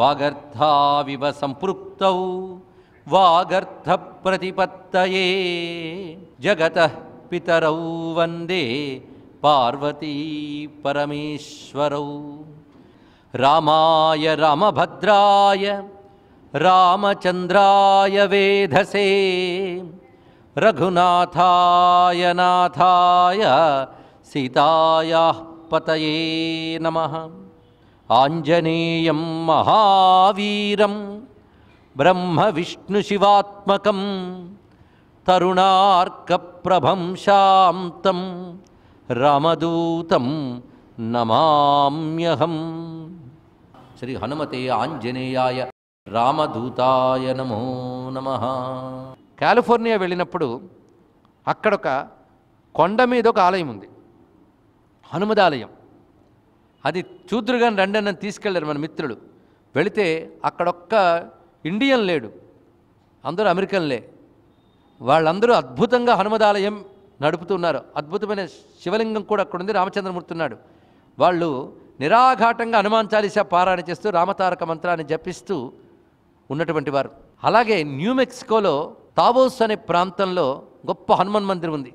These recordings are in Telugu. वागर्थाविव संपृक्तौ वागर्थ प्रतिपत्तये जगतः पितरौ वंदे पार्वती परमेश्वरौ। रामाय रामभद्राय रामचंद्राय वेधसे रघुनाथाय नाथाय सीतायाः पतये नमः। आंजनेयं महावीरं ब्रह्म विष्णु शिवात्मकं तरुणार्कप्रभं शांतं रामदूतं नमाम्यहं। श्री हनुमते आंजनेयाय రామదూతాయ నమో నమః. కాలిఫోర్నియా వెళ్ళినప్పుడు అక్కడ ఒక కొండ మీద ఒక ఆలయం ఉంది, హనుమదాలయం. అది చూద్దురుగాని రండి అని తీసుకెళ్ళారు మన మిత్రులు. వెళితే అక్కడొక్క ఇండియన్ లేడు, అందరూ అమెరికన్లే. వాళ్ళందరూ అద్భుతంగా హనుమదాలయం నడుపుతున్నారు. అద్భుతమైన శివలింగం కూడా అక్కడ ఉంది, రామచంద్రమూర్తి ఉన్నాడు. వాళ్ళు నిరాఘాటంగా హనుమాన్ చాలీసా పారాయణ చేస్తూ రామతారక మంత్రాన్ని జపిస్తూ ఉన్నటువంటి వారు. అలాగే న్యూమెక్సికోలో తావోస్ అనే ప్రాంతంలో గొప్ప హనుమాన్ మందిరం ఉంది,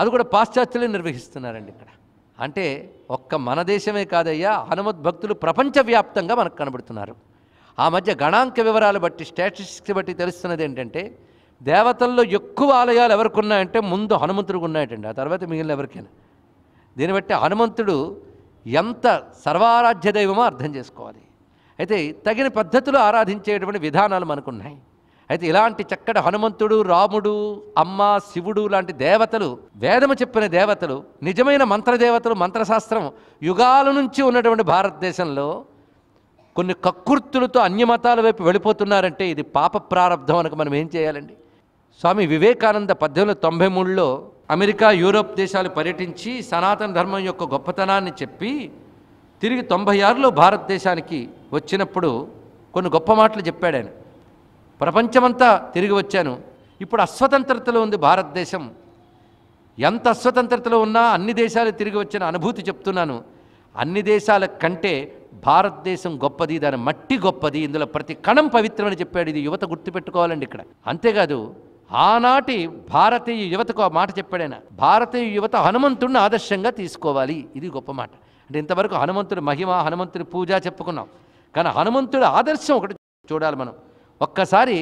అది కూడా పాశ్చాత్యులే నిర్వహిస్తున్నారండి. ఇక్కడ అంటే ఒక్క మన దేశమే కాదయ్యా, హనుమద్భక్తులు ప్రపంచవ్యాప్తంగా మనకు కనబడుతున్నారు. ఆ మధ్య గణాంక వివరాలు బట్టి, స్టాటిస్టిక్స్ బట్టి తెలుస్తున్నది ఏంటంటే దేవతల్లో ఎక్కువ ఆలయాలు ఎవరికి ఉన్నాయంటే ముందు హనుమంతుడికి ఉన్నాయటండి, ఆ తర్వాత మిగిలిన ఎవరికైనా. దీన్ని బట్టి హనుమంతుడు ఎంత సర్వారాధ్య దైవమో అర్థం చేసుకోవాలి. అయితే తగిన పద్ధతిలో ఆరాధించేటువంటి విధానాలు మనకున్నాయి. అయితే ఇలాంటి చక్కటి హనుమంతుడు, రాముడు, అమ్మ, శివుడు లాంటి దేవతలు, వేదము చెప్పిన దేవతలు, నిజమైన మంత్రదేవతలు, మంత్రశాస్త్రం యుగాల నుంచి ఉన్నటువంటి భారతదేశంలో కొన్ని కక్కుర్తులతో అన్యమతాల వైపు వెళ్ళిపోతున్నారంటే ఇది పాప ప్రారంధం అనక మనం ఏం చేయాలండి. స్వామి వివేకానంద 1893లో అమెరికా, యూరోప్ దేశాలు పర్యటించి సనాతన ధర్మం యొక్క గొప్పతనాన్ని చెప్పి తిరిగి 96లో భారతదేశానికి వచ్చినప్పుడు కొన్ని గొప్ప మాటలు చెప్పాడు ఆయన. ప్రపంచమంతా తిరిగి వచ్చాను, ఇప్పుడు అస్వతంత్రతలో ఉంది భారతదేశం, ఎంత అస్వతంత్రతలో ఉన్నా అన్ని దేశాలు తిరిగి వచ్చిన అనుభూతి చెప్తున్నాను. అన్ని దేశాల కంటే భారతదేశం గొప్పది, దాని మట్టి గొప్పది, ఇందులో ప్రతి కణం పవిత్రమని చెప్పాడు. ఇది యువత గుర్తుపెట్టుకోవాలండి. ఇక్కడ అంతేకాదు ఆనాటి భారతీయ యువతకు ఆ మాట చెప్పాడైనా, భారతీయ యువత హనుమంతుడిని ఆదర్శంగా తీసుకోవాలి, ఇది గొప్ప మాట. అంటే ఇంతవరకు హనుమంతుడి మహిమ, హనుమంతుడి పూజ చెప్పుకున్నాం, కానీ హనుమంతుడి ఆదర్శం ఒకటి చూడాలి మనం. ఒక్కసారి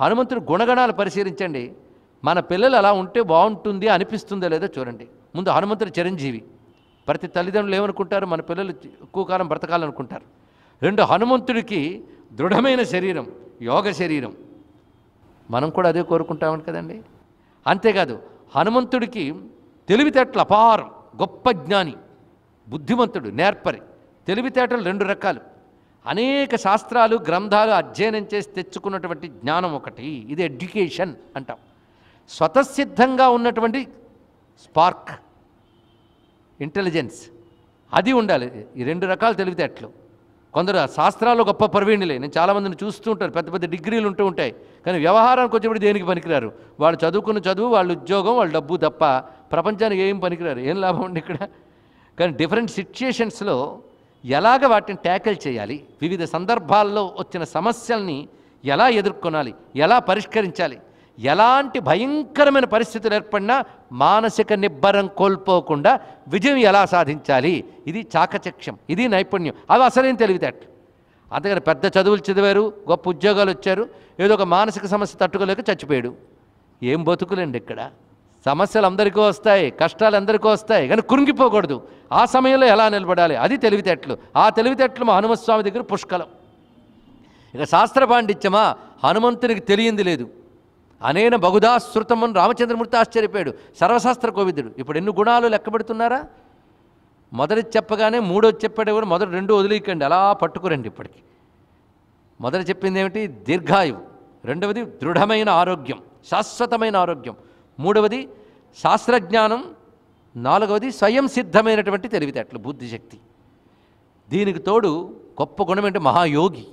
హనుమంతుడి గుణగణాలు పరిశీలించండి, మన పిల్లలు అలా ఉంటే బాగుంటుంది అనిపిస్తుందో లేదో చూడండి. ముందు హనుమంతుడు చిరంజీవి, ప్రతి తల్లిదండ్రులు ఏమనుకుంటారు, మన పిల్లలు ఎక్కువ కాలం బ్రతకాలనుకుంటారు. రెండు, హనుమంతుడికి దృఢమైన శరీరం, యోగ శరీరం, మనం కూడా అదే కోరుకుంటామని కదండి. అంతేకాదు హనుమంతుడికి తెలివితేటలు అపారం, గొప్ప జ్ఞాని, బుద్ధిమంతుడు, నేర్పరి. తెలివితేటలు రెండు రకాలు, అనేక శాస్త్రాలు గ్రంథాలు అధ్యయనం చేసి తెచ్చుకున్నటువంటి జ్ఞానం ఒకటి, ఇది ఎడ్యుకేషన్ అంటాం. స్వతసిద్ధంగా ఉన్నటువంటి స్పార్క్, ఇంటెలిజెన్స్, అది ఉండాలి. ఈ రెండు రకాల తెలివితేటలు. కొందరు శాస్త్రాల్లో గొప్ప ప్రవీణులే, నేను చాలామందిని చూస్తూ ఉంటారు, పెద్ద పెద్ద డిగ్రీలు ఉంటూ ఉంటాయి, కానీ వ్యవహారానికి వచ్చేప్పుడు దేనికి పనికిరారు. వాళ్ళు చదువుకున్న చదువు, వాళ్ళ ఉద్యోగం, వాళ్ళ డబ్బు తప్ప ప్రపంచానికి ఏం పనికిరారు. ఏం లాభం అండి ఇక్కడ. కానీ డిఫరెంట్ సిచ్యుయేషన్స్లో ఎలాగ వాటిని ట్యాకిల్ చేయాలి, వివిధ సందర్భాల్లో వచ్చిన సమస్యల్ని ఎలా ఎదుర్కొనాలి, ఎలా పరిష్కరించాలి, ఎలాంటి భయంకరమైన పరిస్థితులు ఏర్పడినా మానసిక నిబ్బరం కోల్పోకుండా విజయం ఎలా సాధించాలి, ఇది చాకచక్యం, ఇది నైపుణ్యం. అవి అసలేం తెలివితేటలు. అంతేగాని పెద్ద చదువులు చదివారు, గొప్ప ఉద్యోగాలు వచ్చారు, ఏదో ఒక మానసిక సమస్య తట్టుకోలేక చచ్చిపోయాడు, ఏం బతుకులేండి. ఇక్కడ సమస్యలు అందరికీ వస్తాయి, కష్టాలు అందరికీ వస్తాయి, కానీ కురింగిపోకూడదు. ఆ సమయంలో ఎలా నిలబడాలి, అది తెలివితేటలు. ఆ తెలివితేటలు మా హనుమస్వామి దగ్గర పుష్కలం. ఇక శాస్త్ర పాండిత్యమా, హనుమంతునికి తెలియంది లేదు. అనేన బహుదాశ్రుతమని రామచంద్రమూర్తి ఆశ్చర్యపోయాడు, సర్వశాస్త్ర కోవిదుడు. ఇప్పుడు ఎన్ని గుణాలు లెక్కబెడుతున్నారా. మొదటి చెప్పగానే మూడోది చెప్పాడు కూడా, మొదటి రెండు వదిలేయకండి, అలా పట్టుకురండి. ఇప్పటికి మొదటి చెప్పింది ఏమిటి, దీర్ఘాయువు. రెండవది దృఢమైన ఆరోగ్యం, శాశ్వతమైన ఆరోగ్యం. మూడవది శాస్త్రజ్ఞానం. నాలుగవది స్వయం సిద్ధమైనటువంటి తెలివితేటలు, బుద్ధిశక్తి. దీనికి తోడు గొప్ప గుణం ఏంటి, మహాయోగి.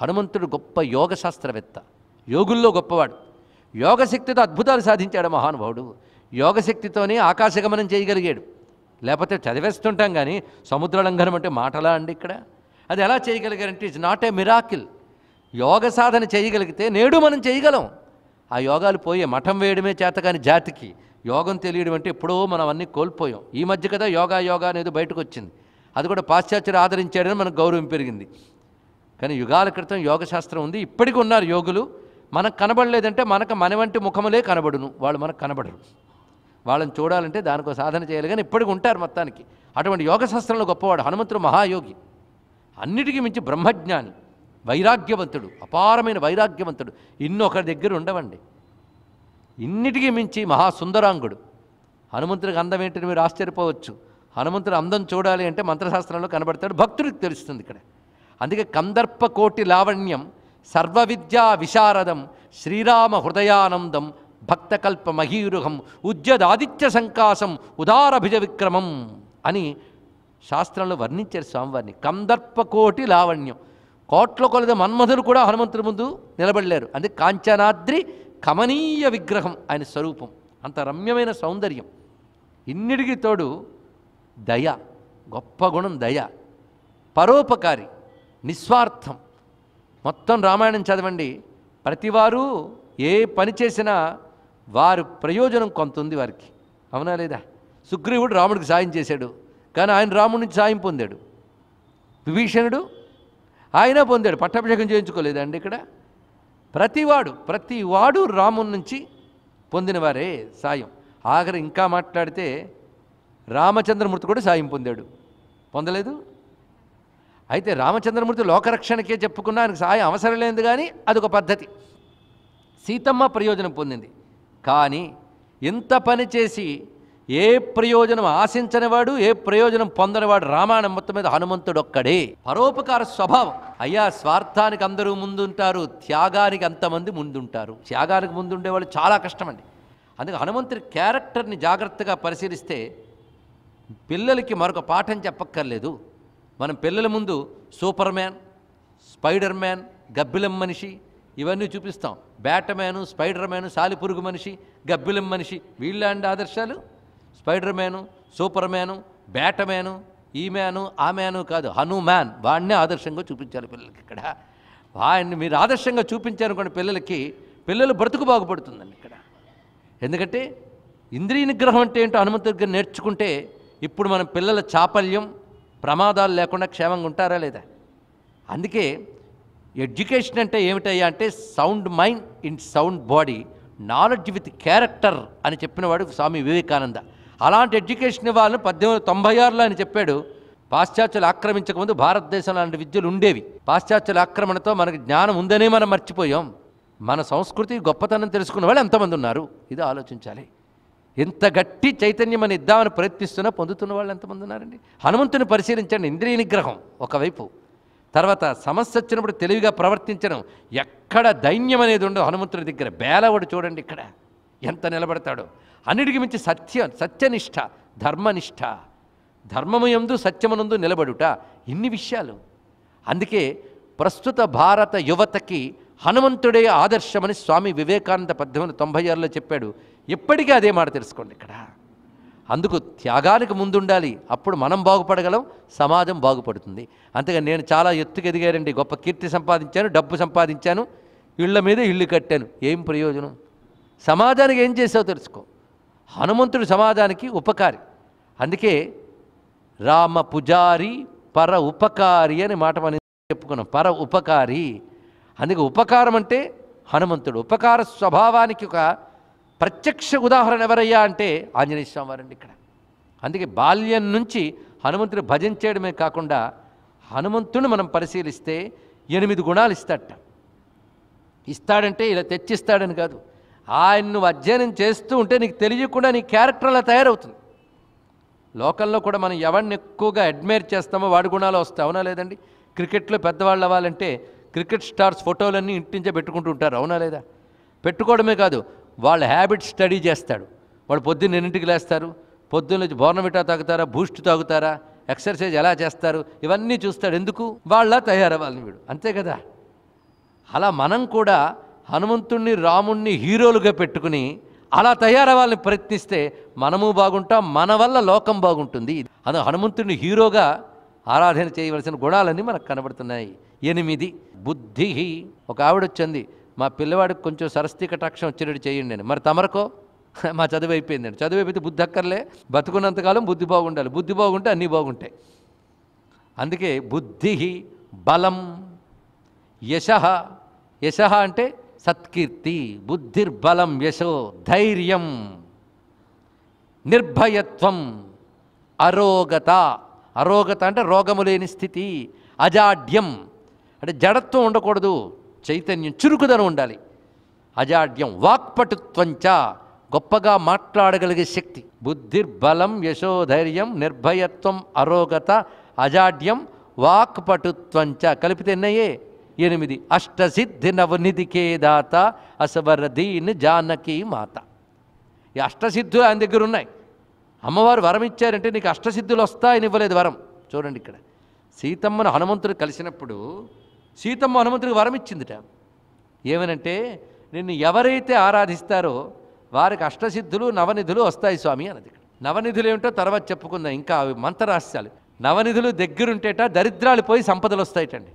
హనుమంతుడు గొప్ప యోగ శాస్త్రవేత్త, యోగుల్లో గొప్పవాడు. యోగశక్తితో అద్భుతాలు సాధించాడు మహానుభావుడు. యోగశక్తితోనే ఆకాశగమనం చేయగలిగాడు. లేకపోతే చదివేస్తుంటాం కానీ సముద్ర లంఘనం అంటే మాటలా అండి ఇక్కడ. అది ఎలా చేయగలిగారంటే it's not a miracle. Yoga సాధన చేయగలిగితే నేడు మనం చేయగలం. ఆ యోగాలు పోయే మఠం వేయడమే చేతగాని జాతికి యోగం తెలియడం అంటే ఎప్పుడో మనం అన్నీ కోల్పోయాం. ఈ మధ్య కదా యోగా అనేది బయటకు వచ్చింది. అది కూడా పాశ్చాత్యులు ఆదరించాడని మనకు గౌరవం పెరిగింది. కానీ యుగాల క్రితం యోగశాస్త్రం ఉంది, ఇప్పటికి ఉన్నారు యోగులు. మనకు కనబడలేదంటే మనకు మన వంటి ముఖములే కనబడును, వాళ్ళు మనకు కనబడరు. వాళ్ళని చూడాలంటే దానికో సాధన చేయాలి, కానీ ఇప్పటికి ఉంటారు మొత్తానికి. అటువంటి యోగశాస్త్రంలో గొప్పవాడు హనుమంతుడు, మహాయోగి, అన్నిటికీ మించి బ్రహ్మజ్ఞాని, వైరాగ్యవంతుడు, అపారమైన వైరాగ్యవంతుడు. ఇన్నొకరి దగ్గర ఉండవండి. ఇన్నిటికీ మించి మహాసుందరాంగుడు హనుమంతుడికి. అందం ఏంటని మీరు ఆశ్చర్యపోవచ్చు. హనుమంతుడు అందం చూడాలి అంటే మంత్రశాస్త్రంలో కనబడతాడు, భక్తుడికి తెలుస్తుంది ఇక్కడ. అందుకే కందర్ప కోటి లావణ్యం సర్వ విద్యా విశారదం శ్రీరామ హృదయానందం భక్తకల్ప మహీరుహం ఉజ్జదాదిత్య సంకాసం ఉదారభిజ విక్రమం అని శాస్త్రంలో వర్ణించారు స్వామివారిని. కందర్ప కోటి లావణ్యం, కోట్ల కొలది మన్మధులు కూడా హనుమంతుడి ముందు నిలబడలేరు. అందుకే కాంచనాద్రి కమనీయ విగ్రహం ఆయన స్వరూపం, అంత రమ్యమైన సౌందర్యం. ఇన్నిటికీ తోడు దయ, గొప్ప గుణం దయ, పరోపకారి, నిస్వార్థం. మొత్తం రామాయణం చదవండి. ప్రతివారు ఏ పని చేసినా వారు ప్రయోజనం కొంత ఉంది వారికి, అవునా లేదా? సుగ్రీవుడు రాముడికి సాయం చేశాడు, కానీ ఆయన రాముడి నుంచి సాయం పొందాడు. విభీషణుడు ఆయన పొందాడు, పట్టాభిషేకం చేయించుకోలేదండి. ఇక్కడ ప్రతివాడు రాముడి నుంచి పొందినవారే సాయం. ఆఖరి ఇంకా మాట్లాడితే రామచంద్రమూర్తి కూడా సాయం పొందాడు, పొందలేదు. అయితే రామచంద్రమూర్తి లోకరక్షణకే చెప్పుకున్నా ఆయనకు సాయం అవసరం లేదు, కానీ అదొక పద్ధతి. సీతమ్మ ప్రయోజనం పొందింది, కానీ ఇంత పని చేసి ఏ ప్రయోజనం ఆశించనివాడు, ఏ ప్రయోజనం పొందనివాడు రామాయణం మొత్తం మీద హనుమంతుడు ఒక్కడే. పరోపకార స్వభావం. అయ్యా, స్వార్థానికి అందరూ ముందుంటారు, త్యాగానికి అంతమంది ముందుంటారు. త్యాగానికి ముందుండేవాళ్ళు చాలా కష్టమండి. అందుకే హనుమంతుడి క్యారెక్టర్ని జాగ్రత్తగా పరిశీలిస్తే పిల్లలకి మరొక పాఠం చెప్పక్కర్లేదు. మనం పిల్లల ముందు సూపర్ మ్యాన్, స్పైడర్ మ్యాన్, గబ్బిలం మనిషి ఇవన్నీ చూపిస్తాం. బ్యాటమ్యాను, స్పైడర్ మ్యాను, సాలిపురుగు మనిషి, గబ్బిలం మనిషి, వీళ్ళలాంటి ఆదర్శాలు. Spider man, super man, batman, ఈ మ్యాను, ఆ మ్యాను కాదు, హనుమాన్, వాడినే ఆదర్శంగా చూపించాలి పిల్లలకి. ఇక్కడ వాడిని మీరు ఆదర్శంగా చూపించారనుకోండి పిల్లలు బ్రతుకు బాగుపడుతుందండి ఇక్కడ. ఎందుకంటే ఇంద్రియ నిగ్రహం అంటే ఏంటో హనుమంతుడి దగ్గర నేర్చుకుంటే ఇప్పుడు మనం పిల్లల చాపల్యం, ప్రమాదాలు లేకుండా క్షేమంగా ఉంటారా లేదా? అందుకే ఎడ్యుకేషన్ అంటే ఏమిటయ్యా అంటే sound mind in sound body, knowledge with character అని చెప్పినవాడు స్వామి వివేకానంద. అలాంటి ఎడ్యుకేషన్ ఇవ్వాలని 1896లో ఆయన చెప్పాడు. పాశ్చాత్యులు ఆక్రమించకముందు భారతదేశం లాంటి విద్యలు ఉండేవి. పాశ్చాత్యుల ఆక్రమణతో మనకు జ్ఞానం ఉందనే మనం మర్చిపోయాం. మన సంస్కృతి గొప్పతనం తెలుసుకున్న వాళ్ళు ఎంతమంది ఉన్నారు, ఇది ఆలోచించాలి. ఎంత గట్టి చైతన్యం అని ఇద్దామని ప్రయత్నిస్తున్నా పొందుతున్న వాళ్ళు ఎంతమంది ఉన్నారండి? హనుమంతుని పరిశీలించండి. ఇంద్రియ నిగ్రహం ఒకవైపు, తర్వాత సమస్య వచ్చినప్పుడు తెలివిగా ప్రవర్తించడం, ఎక్కడ దైన్యం అనేది ఉండదు హనుమంతుడి దగ్గర. బేలవాడు చూడండి ఇక్కడ ఎంత నిలబడతాడో. అన్నిటికీ మించి సత్యనిష్ట, ధర్మనిష్ట, ధర్మమయందు సత్యమనందు నిలబడుట, ఇన్ని విషయాలు. అందుకే ప్రస్తుత భారత యువతకి హనుమంతుడే ఆదర్శమని స్వామి వివేకానంద 1896లో చెప్పాడు. ఎప్పటికీ అదే మాట తెలుసుకోండి ఇక్కడ. అందుకు త్యాగానికి ముందుండాలి, అప్పుడు మనం బాగుపడగలం, సమాజం బాగుపడుతుంది. అంతేగా నేను చాలా ఎత్తుకెదిగారండి, గొప్ప కీర్తి సంపాదించాను, డబ్బు సంపాదించాను, ఇళ్ల మీద ఇళ్ళు కట్టాను, ఏం ప్రయోజనం? సమాజానికి ఏం చేసావు తెలుసుకో. హనుమంతుడు సమాజానికి ఉపకారి. అందుకే రామ పుజారి పర ఉపకారి అని మాట మనం చెప్పుకున్నాం, పర ఉపకారి. అందుకే ఉపకారం అంటే హనుమంతుడు. ఉపకార స్వభావానికి ఒక ప్రత్యక్ష ఉదాహరణ ఎవరయ్యా అంటే ఆంజనేయ స్వామి వారండి ఇక్కడ. అందుకే బాల్యం నుంచి హనుమంతుడు భజించడమే కాకుండా హనుమంతుని మనం పరిశీలిస్తే 8 గుణాలు ఇస్తాడట. ఇస్తాడంటే ఇలా తెచ్చిస్తాడని కాదు, ఆయన నువ్వు అధ్యయనం చేస్తూ ఉంటే నీకు తెలియకుండా నీ క్యారెక్టర్ అలా తయారవుతుంది. లోకల్లో కూడా మనం ఎవరిని ఎక్కువగా అడ్మైర్ చేస్తామో వాడి గుణాలు వస్తాయి, అవునా లేదండి? క్రికెట్లో పెద్దవాళ్ళు అవ్వాలంటే క్రికెట్ స్టార్స్ ఫోటోలన్నీ ఇంటి నుంచే పెట్టుకుంటూ ఉంటారు, అవునా లేదా? పెట్టుకోవడమే కాదు, వాళ్ళ హ్యాబిట్ స్టడీ చేస్తాడు. వాళ్ళు పొద్దున్న 8కి లేస్తారు, పొద్దున్న బోర్నవిటా తాగుతారా, బూస్ట్ తాగుతారా, ఎక్సర్సైజ్ ఎలా చేస్తారు, ఇవన్నీ చూస్తాడు. ఎందుకు? వాళ్ళ తయారవ్వాలని వీడు, అంతే కదా? అలా మనం కూడా హనుమంతుణ్ణి, రాముణ్ణి హీరోలుగా పెట్టుకుని అలా తయారవ్వాలని ప్రయత్నిస్తే మనము బాగుంటాం, మన వల్ల లోకం బాగుంటుంది. అది హనుమంతుడిని హీరోగా, ఆరాధన చేయవలసిన గుణాలన్నీ మనకు కనబడుతున్నాయి. 8 బుద్ధి. ఒక ఆవిడ వచ్చింది, మా పిల్లవాడికి కొంచెం సరస్వతి కటాక్షం వచ్చేటట్టు చేయండి అని. మరి తమరకో మా చదువు అయిపోయిందండి. చదువు అయిపోతే బుద్ధి అక్కర్లే, బతుకున్నంతకాలం బుద్ధి బాగుండాలి, బుద్ధి బాగుంటే అన్నీ బాగుంటాయి. అందుకే బుద్ధి, బలం, యశ. యశ అంటే సత్కీర్తి. బుద్ధిర్బలం యశో, ధైర్యం, నిర్భయత్వం, అరోగత. అరోగత అంటే రోగము లేని స్థితి. అజాడ్యం అంటే జడత్వం ఉండకూడదు, చైతన్యం, చురుకుదనం ఉండాలి. అజాడ్యం, వాక్పటుత్వంచ, గొప్పగా మాట్లాడగలిగే శక్తి. బుద్ధిర్బలం యశో ధైర్యం నిర్భయత్వం అరోగత అజాడ్యం వాక్పటుత్వంచ కలిపితే ఎన్నయ్యే 8. అష్టసిద్ధి నవనిధికే దాత అసవరదీన్ జానకీ మాత. ఈ అష్టసిద్ధులు ఆయన దగ్గర ఉన్నాయి. అమ్మవారు వరం ఇచ్చారంటే నీకు అష్టసిద్ధులు వస్తాయని ఇవ్వలేదు వరం. చూడండి, ఇక్కడ సీతమ్మను హనుమంతుడు కలిసినప్పుడు సీతమ్మ హనుమంతుడికి వరం ఇచ్చిందిట. ఏమనంటే, నిన్ను ఎవరైతే ఆరాధిస్తారో వారికి అష్టసిద్ధులు నవనిధులు వస్తాయి స్వామి అన్నది. ఇక్కడ నవనిధులు ఏమిటో తర్వాత చెప్పుకుందాం, ఇంకా అవి మంత్రరాస్యాలు. నవనిధులు దగ్గరుంటేట దరిద్రాలు పోయి సంపదలు వస్తాయిటండి.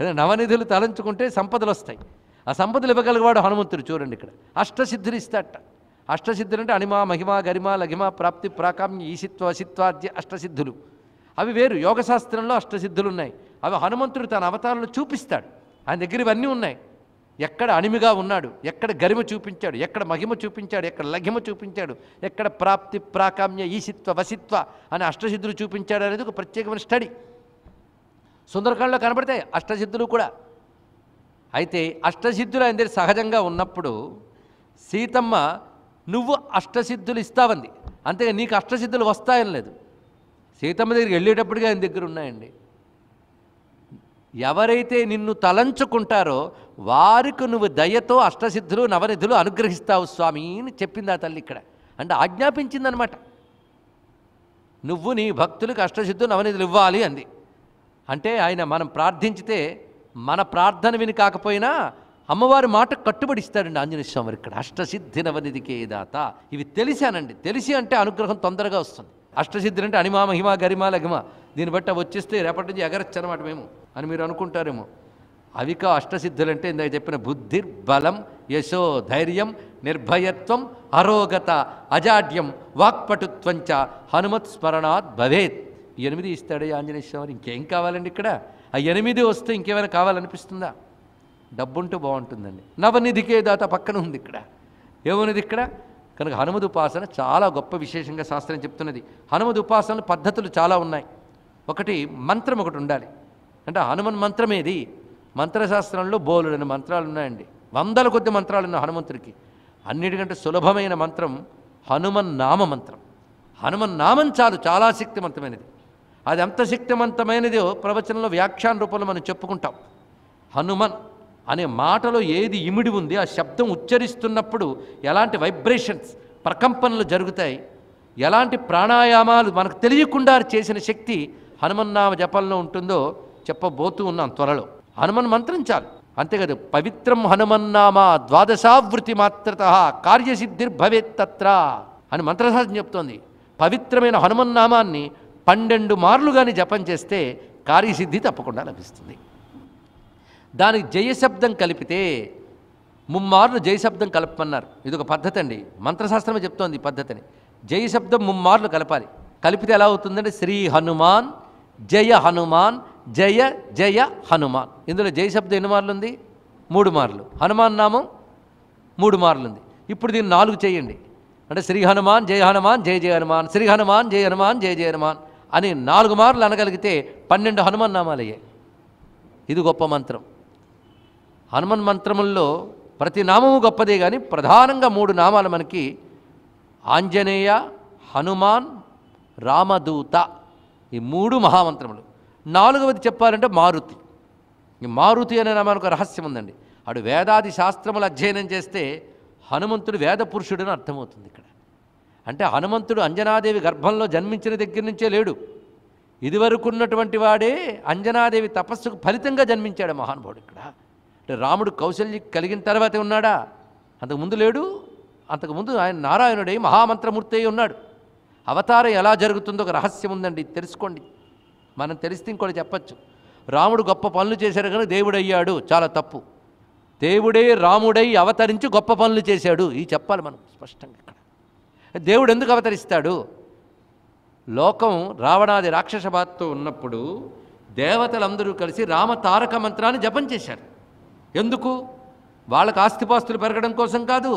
అదే నవనిధులు తలంచుకుంటే సంపదలు వస్తాయి. ఆ సంపదలు ఇవ్వగలిగేవాడు హనుమంతుడు. చూడండి, ఇక్కడ అష్టసిద్ధులు ఇస్తాడట. అష్టసిద్ధులు అంటే అణిమ మహిమ గరిమ లఘిమ ప్రాప్తి ప్రాకామ్య ఈశిత్వ అసిత్వాద్య అష్టసిద్ధులు. అవి వేరు. యోగశాస్త్రంలో అష్టసిద్ధులు ఉన్నాయి. అవి హనుమంతుడు తన అవతారంలో చూపిస్తాడు. ఆయన దగ్గర ఇవన్నీ ఉన్నాయి. ఎక్కడ అణిమిగా ఉన్నాడు, ఎక్కడ గరిమ చూపించాడు, ఎక్కడ మహిమ చూపించాడు, ఎక్కడ లఘిమ చూపించాడు, ఎక్కడ ప్రాప్తి ప్రాకామ్య ఈశిత్వ వసిత్వ అనే అష్టసిద్ధులు చూపించాడు అనేది ఒక ప్రత్యేకమైన స్టడీ. సుందరకాండలో కనబడతాయి అష్టసిద్ధులు కూడా. అయితే అష్టసిద్ధులు ఆయన దగ్గర సహజంగా ఉన్నప్పుడు సీతమ్మ నువ్వు అష్టసిద్ధులు ఇస్తావంది, అంతేగా నీకు అష్టసిద్ధులు వస్తాయని లేదు. సీతమ్మ దగ్గరికి వెళ్ళేటప్పుడుగా ఆయన దగ్గర ఉన్నాయండి. ఎవరైతే నిన్ను తలంచుకుంటారో వారికి నువ్వు దయతో అష్టసిద్ధులు నవనిధులు అనుగ్రహిస్తావు స్వామి అని చెప్పింది ఆ తల్లి. ఇక్కడ అంటే ఆజ్ఞాపించిందనమాట, నువ్వు నీ భక్తులకు అష్టసిద్ధులు నవనిధులు ఇవ్వాలి అంది. అంటే ఆయన మనం ప్రార్థించితే మన ప్రార్థన విని కాకపోయినా అమ్మవారి మాట కట్టుబడి ఇస్తాడండి ఆంజనేయ స్వామి. ఇక్కడ అష్టసిద్ధి నవనిధికే దాత. ఇవి తెలిసానండి. తెలిసి అంటే అనుగ్రహం తొందరగా వస్తుంది. అష్టసిద్ధి అంటే అణిమ మహిమ గరిమ లఘిమ, దీన్ని బట్టి వచ్చేస్తే రేపటి నుంచి ఎగరొచ్చు అనమాట మేము అని మీరు అనుకుంటారేమో. అవికా అష్టసిద్ధులు అంటే ఇందాక చెప్పిన బుద్ధిర్బలం యశో ధైర్యం నిర్భయత్వం అరోగత అజాడ్యం వాక్పటుత్వంచ హనుమత్ స్మరణాత్ భవేత్. 8 ఇస్తాడే ఆంజనేయ స్వామి. ఇంకేం కావాలండి ఇక్కడ? ఆ 8 వస్తే ఇంకేమైనా కావాలనిపిస్తుందా? డబ్బుంటూ బాగుంటుందండి. నవనిధికే దాత పక్కన ఉంది. ఇక్కడ ఏమున్నది? ఇక్కడ కనుక హనుమద్ ఉపాసన చాలా గొప్ప విశేషంగా శాస్త్రం చెప్తున్నది. హనుమద్ ఉపాసనలు పద్ధతులు చాలా ఉన్నాయి. ఒకటి మంత్రం ఒకటి ఉండాలి. అంటే హనుమన్ మంత్రం ఏది? మంత్రశాస్త్రంలో బోలుడైన మంత్రాలు ఉన్నాయండి. 100ల కొద్ది మంత్రాలు ఉన్నాయి హనుమంతుడికి. అన్నిటికంటే సులభమైన మంత్రం హనుమన్ నామ మంత్రం. హనుమన్ నామం చాలు, చాలా శక్తివంతమైనది. అది ఎంత శక్తివంతమైనదో ప్రవచనంలో వ్యాఖ్యాన రూపంలో మనం చెప్పుకుంటాం. హనుమన్ అనే మాటలో ఏది ఇమిడి ఉంది, ఆ శబ్దం ఉచ్చరిస్తున్నప్పుడు ఎలాంటి వైబ్రేషన్స్ ప్రకంపనలు జరుగుతాయి, ఎలాంటి ప్రాణాయామాలు మనకు తెలియకుండా చేసిన శక్తి హనుమన్నామ జపంలో ఉంటుందో చెప్పబోతూ ఉన్నాం త్వరలో. హనుమన్ మంత్రం చాలు, అంతేకాదు. పవిత్రం హనుమన్నామ 12వ వృత్తి మాత్రత కార్యసిద్ధిర్భవేత్తత్ర అని మంత్రశాస్త్రం చెప్తోంది. పవిత్రమైన హనుమన్నామాన్ని 12 మార్లు కానీ జపం చేస్తే కార్యసిద్ధి తప్పకుండా లభిస్తుంది. దానికి జయశబ్దం కలిపితే 3 మార్లు జయశబ్దం కలపమన్నారు. ఇది ఒక పద్ధతి అండి, మంత్రశాస్త్రమే చెప్తోంది ఈ పద్ధతిని. జయశబ్దం 3 మార్లు కలపాలి. కలిపితే ఎలా అవుతుందంటే శ్రీ హనుమాన్ జయ హనుమాన్ జయ జయ హనుమాన్. ఇందులో జయశబ్దం ఎన్ని మార్లు ఉంది? 3 మార్లు. హనుమాన్ నామం 3 మార్లు ఉంది. ఇప్పుడు దీన్ని 4 చేయండి. అంటే శ్రీ హనుమాన్ జయ హనుమాన్ జయ జయ హనుమాన్ శ్రీ హనుమాన్ జయ హనుమాన్ జయ జయ హనుమాన్ అని 4 మార్లు అనగలిగితే 12 హనుమాన్ నామాలు అయ్యాయి. ఇది గొప్ప మంత్రం. హనుమన్ మంత్రముల్లో ప్రతి నామము గొప్పదే కానీ ప్రధానంగా 3 నామాలు మనకి ఆంజనేయ, హనుమాన్, రామదూత. ఈ 3 మహామంత్రములు. 4వది చెప్పాలంటే మారుతి. ఈ మారుతి అనే నామానికి ఒక రహస్యం ఉందండి. అటు వేదాది శాస్త్రములు అధ్యయనం చేస్తే హనుమంతుడు వేద పురుషుడని అర్థమవుతుంది. ఇక్కడ అంటే హనుమంతుడు అంజనాదేవి గర్భంలో జన్మించిన దగ్గర నుంచే లేడు. ఇదివరకు ఉన్నటువంటి వాడే అంజనాదేవి తపస్సుకు ఫలితంగా జన్మించాడు మహానుభావుడు. ఇక్కడ అంటే రాముడు కౌశల్య కలిగిన తర్వాతే ఉన్నాడా? అంతకుముందు లేడు. అంతకుముందు ఆయన నారాయణుడై మహామంత్రమూర్తి అయి ఉన్నాడు. అవతారం ఎలా జరుగుతుందో ఒక రహస్యం ఉందండి, తెలుసుకోండి. మనం తెలిస్తే ఇంకోటి చెప్పచ్చు, రాముడు గొప్ప పనులు చేశాడు కానీ దేవుడయ్యాడు, చాలా తప్పు. దేవుడే రాముడై అవతరించి గొప్ప పనులు చేశాడు, ఇది చెప్పాలి మనం స్పష్టంగా. ఇక్కడ దేవుడు ఎందుకు అవతరిస్తాడు? లోకం రావణాది రాక్షస బాధతో ఉన్నప్పుడు దేవతలందరూ కలిసి రామ తారక మంత్రాన్ని జపం చేశారు. ఎందుకు? వాళ్ళకు ఆస్తిపాస్తులు పెరగడం కోసం కాదు,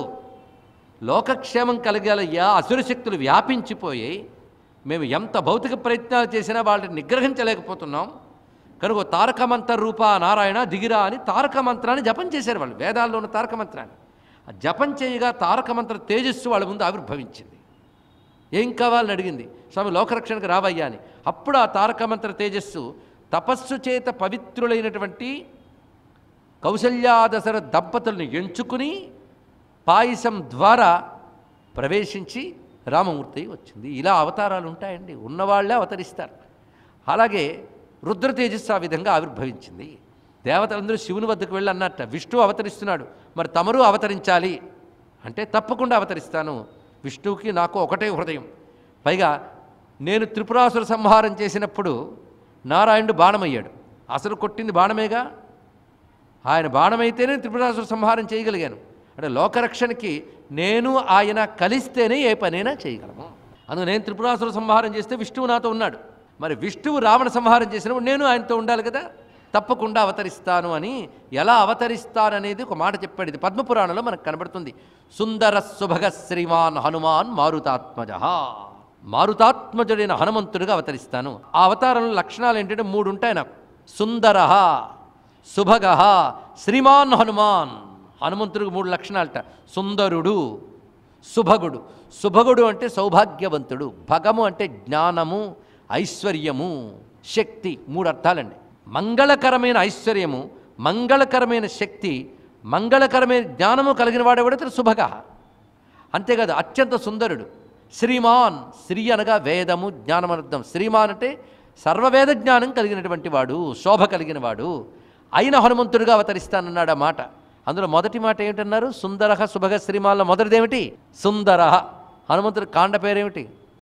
లోకక్షేమం కలగాలయ్యా. అసురశక్తులు వ్యాపించిపోయాయి, మేము ఎంత భౌతిక ప్రయత్నాలు చేసినా వాళ్ళని నిగ్రహించలేకపోతున్నాం కనుక తారక మంత్ర రూపా నారాయణ దిగిరా అని తారక మంత్రాన్ని జపం చేశారు వాళ్ళు, వేదాల్లో ఉన్న తారక మంత్రాన్ని. ఆ జపం చేయగా తారక మంత్ర తేజస్సు వాళ్ళ ముందు ఆవిర్భవించింది. ఏం కావాలని అడిగింది, స్వామి లోకరక్షణకు రావయ్యా అని. అప్పుడు ఆ తారక మంత్ర తేజస్సు తపస్సు చేత పవిత్రులైనటువంటి కౌసల్యాదశర దంపతులను ఎంచుకుని పాయసం ద్వారా ప్రవేశించి రామమూర్తి వచ్చింది. ఇలా అవతారాలు ఉంటాయండి, ఉన్నవాళ్లే అవతరిస్తారు. అలాగే రుద్రతేజస్సు ఆ విధంగా ఆవిర్భవించింది. దేవతలందరూ శివుని వద్దకు వెళ్ళి అన్నట్ట, విష్ణువు అవతరిస్తున్నాడు మరి తమరు అవతరించాలి అంటే తప్పకుండా అవతరిస్తాను, విష్ణువుకి నాకు ఒకటే హృదయం. పైగా నేను త్రిపురాసుర సంహారం చేసినప్పుడు నారాయణుడు బాణమయ్యాడు, అసలు కొట్టింది బాణమేగా, ఆయన బాణమైతేనే త్రిపురాసుర సంహారం చేయగలిగాను. అంటే లోకరక్షణకి నేను ఆయన కలిస్తేనే ఏ పనైనా చేయగలము. అందుకు నేను త్రిపురాసుర సంహారం చేస్తే విష్ణువు నాతో ఉన్నాడు, మరి విష్ణువు రావణ సంహారం చేసినప్పుడు నేను ఆయనతో ఉండాలి కదా, తప్పకుండా అవతరిస్తాను అని. ఎలా అవతరిస్తాననేది ఒక మాట చెప్పాడు, ఇది పద్మపురాణంలో మనకు కనబడుతుంది. సుందర సుభగ శ్రీమాన్ హనుమాన్ మారుతాత్మజ, మారుతాత్మజుడైన హనుమంతుడిగా అవతరిస్తాను. ఆ అవతారంలో లక్షణాలు ఏంటంటే మూడు ఉంటాయి నాకు. సుందర, సుభగ, శ్రీమాన్ హనుమాన్. హనుమంతుడికి మూడు లక్షణాలట, సుందరుడు, సుభగుడు. సుభగుడు అంటే సౌభాగ్యవంతుడు, భగము అంటే జ్ఞానము, ఐశ్వర్యము, శక్తి, మూడు అర్థాలండి. మంగళకరమైన ఐశ్వర్యము, మంగళకరమైన శక్తి, మంగళకరమైన జ్ఞానము కలిగిన వాడు ఎవడైతే శుభగా. అంతేకాదు అత్యంత సుందరుడు. శ్రీమాన్, శ్రీ అనగా వేదము జ్ఞానం అర్థం, శ్రీమాన్ అంటే సర్వవేద జ్ఞానం కలిగినటువంటి వాడు, శోభ కలిగిన వాడు అయిన హనుమంతుడిగా అవతరిస్తానన్నాడు ఆ మాట. అందులో మొదటి మాట ఏమిటన్నారు, సుందర శుభగ శ్రీమాన్లో మొదటిదేమిటి సుందర. హనుమంతుడి కాండ పేరేమిటి,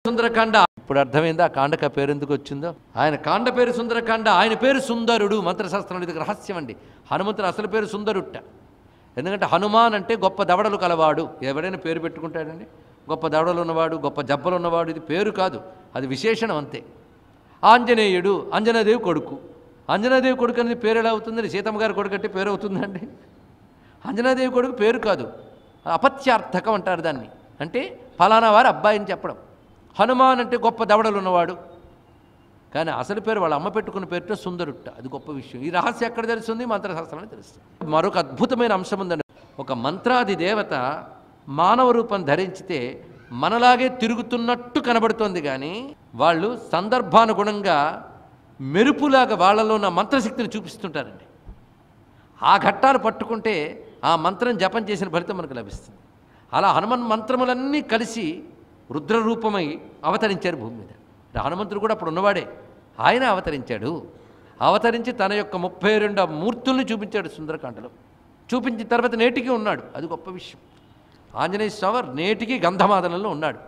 సుందరకాండ. ఇప్పుడు అర్థమైందా ఆ కాండక పేరు ఎందుకు వచ్చిందో? ఆయన కాండ పేరు సుందరకాండ, ఆయన పేరు సుందరుడు. మంత్రశాస్త్రంలో ఇది రహస్యం అండి. హనుమంతుడు అసలు పేరు సుందరుట్ట, ఎందుకంటే హనుమాన్ అంటే గొప్ప దవడలు కలవాడు. ఎవడైనా పేరు పెట్టుకుంటాడండి, గొప్ప దవడలు ఉన్నవాడు, గొప్ప జబ్బలు ఉన్నవాడు, ఇది పేరు కాదు, అది విశేషణం అంతే. ఆంజనేయుడు, అంజనాదేవి కొడుకు. అంజనాదేవి కొడుకు అనేది పేరు ఎలా అవుతుందండి? సీతమ్మ గారి కొడుకు అంటే పేరు అవుతుందండి? అంజనాదేవి కొడుకు పేరు కాదు, అపత్యార్థకం అంటారు దాన్ని, అంటే ఫలానా వారు అబ్బాయిని చెప్పడం. హనుమాన్ అంటే గొప్ప దవడలు ఉన్నవాడు, కానీ అసలు పేరు వాళ్ళ అమ్మ పెట్టుకున్న పేరుతో సుందరుట్ట, అది గొప్ప విషయం. ఈ రహస్యం ఎక్కడ తెలుస్తుంది? మంత్రశాస్త్రాన్ని తెలుస్తుంది. మరొక అద్భుతమైన అంశం ఉందండి, ఒక మంత్రాది దేవత మానవ రూపం ధరించితే మనలాగే తిరుగుతున్నట్టు కనబడుతోంది, కానీ వాళ్ళు సందర్భానుగుణంగా మెరుపులాగా వాళ్ళలో ఉన్న మంత్రశక్తిని చూపిస్తుంటారండి. ఆ ఘట్టాలు పట్టుకుంటే ఆ మంత్రం జపం చేసిన ఫలితం మనకు లభిస్తుంది. అలా హనుమాన్ మంత్రములన్నీ కలిసి రుద్రరూపమై అవతరించారు భూమి మీద. హనుమంతుడు కూడా అప్పుడు ఉన్నవాడే, ఆయన అవతరించాడు. అవతరించి తన యొక్క 32 మూర్తుల్ని చూపించాడు సుందరకాండలో. చూపించిన తర్వాత నేటికి ఉన్నాడు, అది గొప్ప విషయం. ఆంజనేయ స్వామి నేటికి గంధమాదనంలో ఉన్నాడు.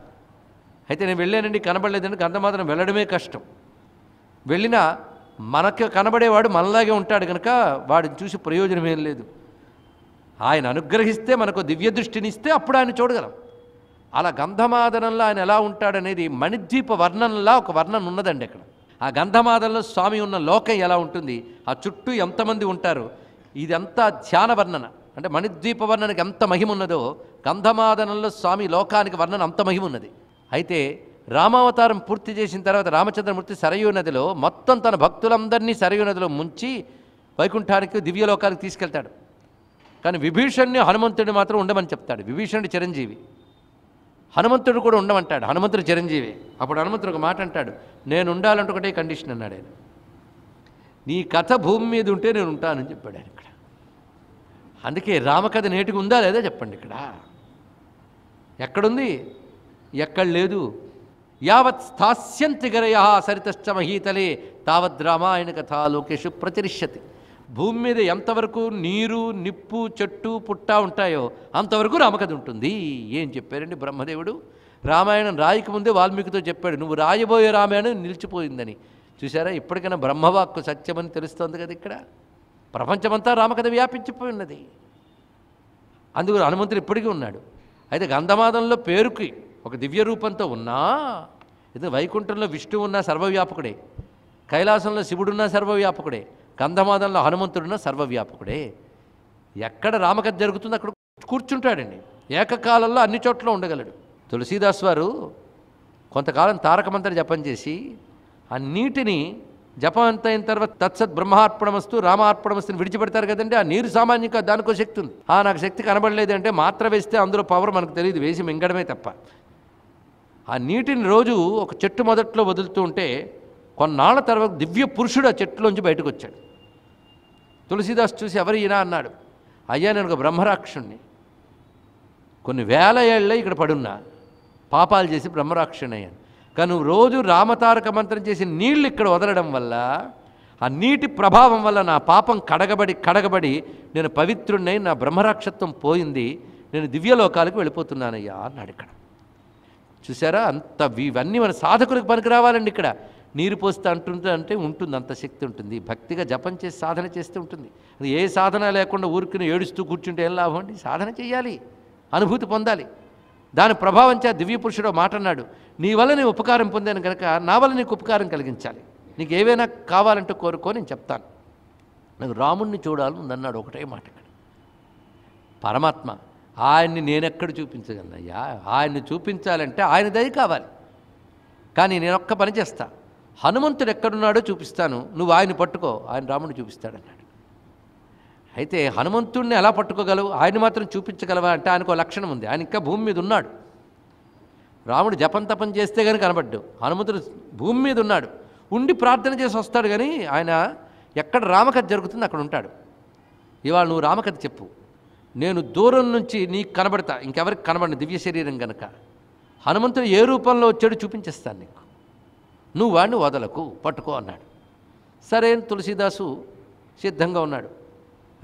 అయితే నేను వెళ్ళానండి, కనబడలేదండి. గంధమాదనం వెళ్ళడమే కష్టం, వెళ్ళినా మనకు కనబడేవాడు మనలాగే ఉంటాడు కనుక వాడిని చూసి ప్రయోజనం ఏం లేదు. ఆయన అనుగ్రహిస్తే, మనకు దివ్య దృష్టిని ఇస్తే అప్పుడు ఆయన చూడగలం. అలా గంధమాదనంలో ఆయన ఎలా ఉంటాడనేది మణిద్వీప వర్ణంలా ఒక వర్ణన ఉన్నదండి అక్కడ. ఆ గంధమాదనంలో స్వామి ఉన్న లోకం ఎలా ఉంటుంది, ఆ చుట్టూ ఎంతమంది ఉంటారు, ఇదంతా ధ్యాన వర్ణన. అంటే మణిద్వీప వర్ణనకి ఎంత మహిమ ఉన్నదో గంధమాదనంలో స్వామి లోకానికి వర్ణన అంత మహిమ ఉన్నది. అయితే రామావతారం పూర్తి చేసిన తర్వాత రామచంద్రమూర్తి సరయూ నదిలో మొత్తం తన భక్తులందరినీ సరయూ నదిలో ముంచి వైకుంఠానికి దివ్యలోకానికి తీసుకెళ్తాడు. కానీ విభీషణ్ణి, హనుమంతుడిని మాత్రం ఉండమని చెప్తాడు. విభీషణుడు చిరంజీవి, హనుమంతుడు కూడా ఉండమంటాడు. హనుమంతుడు చిరంజీవి. అప్పుడు హనుమంతుడు ఒక మాట అంటాడు, నేను ఉండాలంటే ఒకటే కండిషన్ అన్నాడు ఆయన, నీ కథ భూమి మీద ఉంటే నేను ఉంటానని చెప్పాడు ఆయన ఇక్కడ. అందుకే రామకథ నేటికి ఉందా లేదా చెప్పండి, ఇక్కడ ఎక్కడుంది? ఎక్కడ లేదు. యావత్ స్థాస్యంతి గరయ సరితశ్చ మహీతలే తావద్ రామాయణ కథా లోకేషు ప్రచరిష్యతి. భూమి మీద ఎంతవరకు నీరు, నిప్పు, చెట్టు, పుట్ట ఉంటాయో అంతవరకు రామకథ ఉంటుంది. ఏం చెప్పారండి బ్రహ్మదేవుడు? రామాయణం రాయకముందే వాల్మీకితో చెప్పాడు, నువ్వు రాయబోయే రామాయణం నిలిచిపోయిందని. చూసారా, ఇప్పటికైనా బ్రహ్మవాక్కు సత్యమని తెలుస్తోంది కదా. ఇక్కడ ప్రపంచమంతా రామకథ వ్యాపించిపోయినది. అందుకు హనుమంతుడు ఇప్పటికీ ఉన్నాడు. అయితే గంధమాదంలో పేరుకి ఒక దివ్య రూపంతో ఉన్నా, ఇది వైకుంఠంలో విష్ణువు ఉన్నా సర్వవ్యాపకుడే, కైలాసంలో శివుడున్నా సర్వవ్యాపకుడే, గంధమాదంలో హనుమంతుడున్నా సర్వవ్యాపకుడే. ఎక్కడ రామకథ జరుగుతుందో అక్కడ కూర్చుంటాడండి, ఏకకాలంలో అన్ని చోట్ల ఉండగలడు. తులసీదాస్ వారు కొంతకాలం తారక మంత్రం జపం చేసి ఆ నీటిని జపం అంత అయిన తర్వాత తత్సత్ బ్రహ్మార్పణమస్తు రామార్పణమస్తుని విడిచిపెడతారు కదండి. ఆ నీరు సామాన్యంగా దానికో శక్తి ఉంది. నాకు శక్తి కనబడలేదు అంటే మాత్ర వేస్తే అందులో పవర్ మనకు తెలియదు, వేసి మింగడమే తప్ప. ఆ నీటిని రోజు ఒక చెట్టు మొదట్లో వదులుతూ ఉంటే కొన్నాళ్ళ తర్వాత దివ్య పురుషుడు ఆ చెట్టులోంచి బయటకు వచ్చాడు. తులసీదాస్ చూసి ఎవరు ఈయన అన్నాడు. అయ్యా, నేను ఒక బ్రహ్మరాక్షుణ్ణి, కొన్ని వేల ఏళ్ళే ఇక్కడ పడున్నా, పాపాలు చేసి బ్రహ్మరాక్షుణ్ణి అయ్యాను. కానీ నువ్వు రోజు రామతారక మంత్రం చేసి నీళ్లు ఇక్కడ వదలడం వల్ల, ఆ నీటి ప్రభావం వల్ల నా పాపం కడగబడి కడగబడి నేను పవిత్రుణ్ణై, నా బ్రహ్మరాక్షత్వం పోయింది, నేను దివ్యలోకాలకు వెళ్ళిపోతున్నానయ్యా అన్నాడు. ఇక్కడ చూసారా, అంత ఇవన్నీ మన సాధకులకు పనికి రావాలండి. ఇక్కడ నీరు పోస్తే అంటుంటే ఉంటుంది, అంత శక్తి ఉంటుంది. భక్తిగా జపం చేసి సాధన చేస్తూ ఉంటుంది. అది ఏ సాధన లేకుండా ఊరికిని ఏడుస్తూ కూర్చుంటే ఏం లాభం అండి. సాధన చేయాలి, అనుభూతి పొందాలి. దాని ప్రభావం చే దివ్యపురుషుడు మాట అన్నాడు, నీ వల్ల నేను ఉపకారం పొందాను కనుక నా వల్ల నీకు ఉపకారం కలిగించాలి, నీకు ఏవైనా కావాలంటే కోరుకో, నేను చెప్తాను. నాకు రాముణ్ణి చూడాలని అన్నాడు. ఒకటే మాట ఇక్కడ, పరమాత్మ ఆయన్ని నేనెక్కడ చూపించగలను అయ్యా. ఆయన్ని చూపించాలంటే ఆయన దయ కావాలి. కానీ నేను ఒక్క పని చేస్తా, హనుమంతుడు ఎక్కడున్నాడో చూపిస్తాను, నువ్వు ఆయన పట్టుకో, ఆయన రాముడిని చూపిస్తాడన్నాడు. అయితే హనుమంతుడిని ఎలా పట్టుకోగలవు, ఆయన మాత్రం చూపించగలవా అంటే ఆయనకు లక్షణం ఉంది. ఆయన ఇంకా భూమి మీద ఉన్నాడు. రాముడు జపం తపం చేస్తే కానీ కనబడ్డు. హనుమంతుడు భూమి మీద ఉన్నాడు, ఉండి ప్రార్థన చేసి వస్తాడు. కానీ ఆయన ఎక్కడ రామకథ జరుగుతుంది అక్కడ ఉంటాడు. ఇవాళ నువ్వు రామకథ చెప్పు, నేను దూరం నుంచి నీకు కనబడతా, ఇంకెవరికి కనబడిన దివ్య శరీరం కనుక హనుమంతుడు ఏ రూపంలో వచ్చాడు చూపించేస్తాను నీకు, నువ్వు వాడిని వదలకు, పట్టుకో అన్నాడు. సరే అని తులసీదాసు సిద్ధంగా ఉన్నాడు.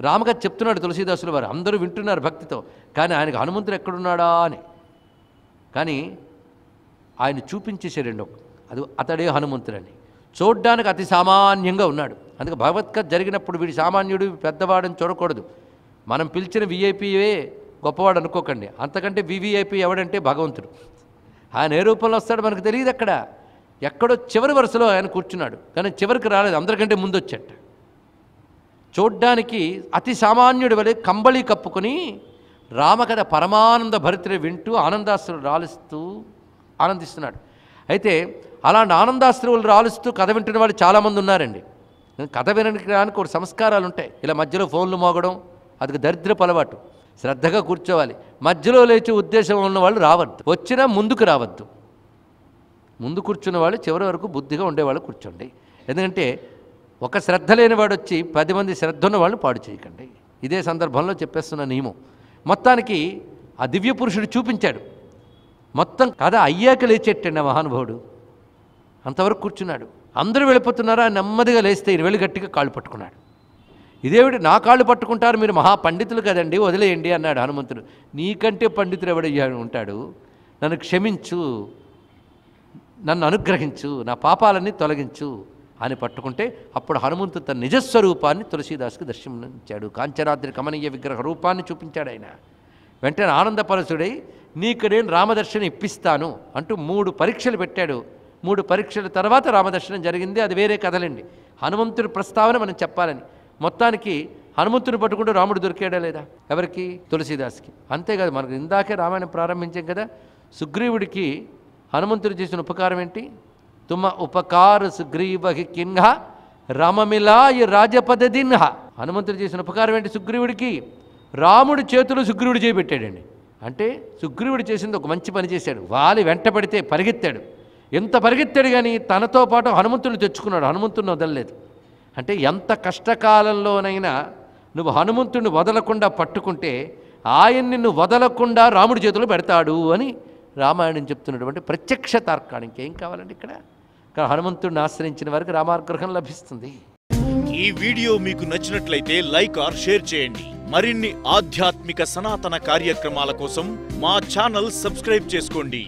రామకథ చెప్తున్నాడు తులసీదాసుల వారు, అందరూ వింటున్నారు భక్తితో. కానీ ఆయనకు హనుమంతుడు ఎక్కడున్నాడా అని, కానీ ఆయన చూపించేసాడండి. అది అతడే హనుమంతుడని చూడ్డానికి అతి సామాన్యంగా ఉన్నాడు. అందుకే భగవద్కథ జరిగినప్పుడు వీడి సామాన్యుడు పెద్దవాడని చూడకూడదు. మనం పిలిచిన విఐపీయే గొప్పవాడు అనుకోకండి. అంతకంటే వివిఐపీ ఎవడంటే భగవంతుడు. ఆయన ఏ రూపంలో వస్తాడు మనకు తెలియదు. అక్కడ ఎక్కడో చివరి వరుసలో ఆయన కూర్చున్నాడు, కానీ చివరికి రాలేదు, అందరికంటే ముందు వచ్చాట. చూడ్డానికి అతి సామాన్యుడి వలె కంబళీ కప్పుకొని రామకథ పరమానంద భరిత్రి వింటూ ఆనందాశ్రువులు రాలుస్తూ ఆనందిస్తున్నాడు. అయితే అలాంటి ఆనందాశ్రువులు రాలుస్తూ కథ వింటున్న వాళ్ళు చాలామంది ఉన్నారండి. కథ వినడానికి ఒక సంస్కారాలు ఉంటాయి. ఇలా మధ్యలో ఫోన్లు మోగడం అది దరిద్రపు అలవాటు. శ్రద్ధగా కూర్చోవాలి. మధ్యలో లేచే ఉద్దేశం ఉన్నవాళ్ళు రావద్దు, వచ్చినా ముందుకు రావద్దు. ముందు కూర్చున్న వాళ్ళు చివరి వరకు బుద్ధిగా ఉండేవాళ్ళు కూర్చోండి. ఎందుకంటే ఒక శ్రద్ధ లేనివాడు వచ్చి 10 మంది శ్రద్ధ ఉన్న వాళ్ళని పాడు చేయకండి. ఇదే సందర్భంలో చెప్పేస్తున్న నియమం. మొత్తానికి ఆ దివ్య పురుషుడు చూపించాడు. మొత్తం కథ అయ్యాక లేచేటండి ఆ మహానుభావుడు. అంతవరకు కూర్చున్నాడు, అందరూ వెళ్ళిపోతున్నారా, నెమ్మదిగా లేస్తే ఈయన వెళ్ళి గట్టిగా కాళ్ళు పట్టుకున్నాడు. ఇదేవిడి నా కాళ్ళు పట్టుకుంటారు, మీరు మహాపండితులు కదండి, వదిలేయండి అన్నాడు హనుమంతుడు. నీకంటే పండితుడు ఎవడయ్యా ఉంటాడు, నన్ను క్షమించు, నన్ను అనుగ్రహించు, నా పాపాలన్నీ తొలగించు అని పట్టుకుంటే అప్పుడు హనుమంతుడు తన నిజస్వరూపాన్ని తులసీదాసుకు దర్శనమిచ్చాడు. కాంచనాద్రి కమనీయ విగ్రహ రూపాన్ని చూపించాడు. ఆయన వెంటనే ఆనందపరచుడై నీకు నేను రామదర్శనం ఇప్పిస్తాను అంటూ 3 పరీక్షలు పెట్టాడు. 3 పరీక్షల తర్వాత రామదర్శనం జరిగింది. అది వేరే కథలండి, హనుమంతుడి ప్రస్తావన మనం చెప్పాలని. మొత్తానికి హనుమంతుని పట్టుకుంటూ రాముడు దొరికాడా లేదా, ఎవరికి, తులసీదాస్కి. అంతేకాదు, మనకు ఇందాకే రామాయణం ప్రారంభించాం కదా, సుగ్రీవుడికి హనుమంతుడు చేసిన ఉపకారం ఏంటి, తుమ ఉపకార సుగ్రీవహి కిన్హా రామమిలాయ రాజపద దిన్హా. హనుమంతుడు చేసిన ఉపకారం ఏంటి సుగ్రీవుడికి, రాముడి చేతులు సుగ్రీవుడు చేపెట్టాడండి. అంటే సుగ్రీవుడు చేసింది ఒక మంచి పని చేశాడు. వాలి వెంట పడితే పరిగెత్తాడు, ఎంత పరిగెత్తాడు కానీ తనతో పాటు హనుమంతుని తెచ్చుకున్నాడు, హనుమంతుని వదలలేదు. అంటే ఎంత కష్టకాలంలోనైనా నువ్వు హనుమంతుడిని వదలకుండా పట్టుకుంటే ఆయన్ని నువ్వు వదలకుండా రాముడి చేతులు పెడతాడు అని రామాయణం చెప్తున్నటువంటి ప్రత్యక్ష తార్కాణం. ఇంకేం కావాలండి ఇక్కడ. కానీ హనుమంతుడిని ఆశ్రయించిన వారికి రామానుగ్రహం లభిస్తుంది. ఈ వీడియో మీకు నచ్చినట్లయితే లైక్ ఆర్ షేర్ చేయండి. మరిన్ని ఆధ్యాత్మిక సనాతన కార్యక్రమాల కోసం మా ఛానల్ సబ్స్క్రైబ్ చేసుకోండి.